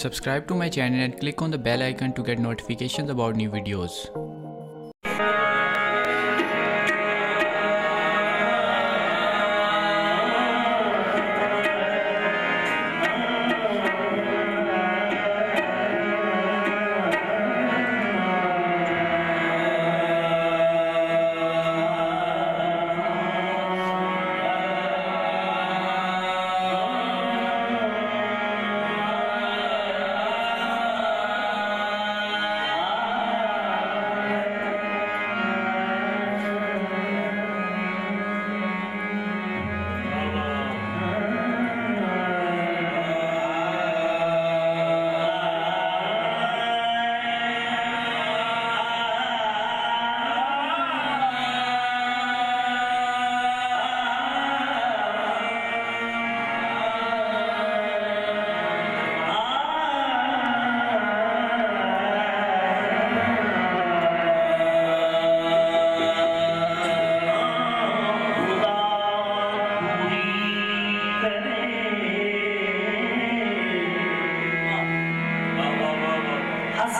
Subscribe to my channel and click on the bell icon to get notifications about new videos.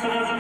That's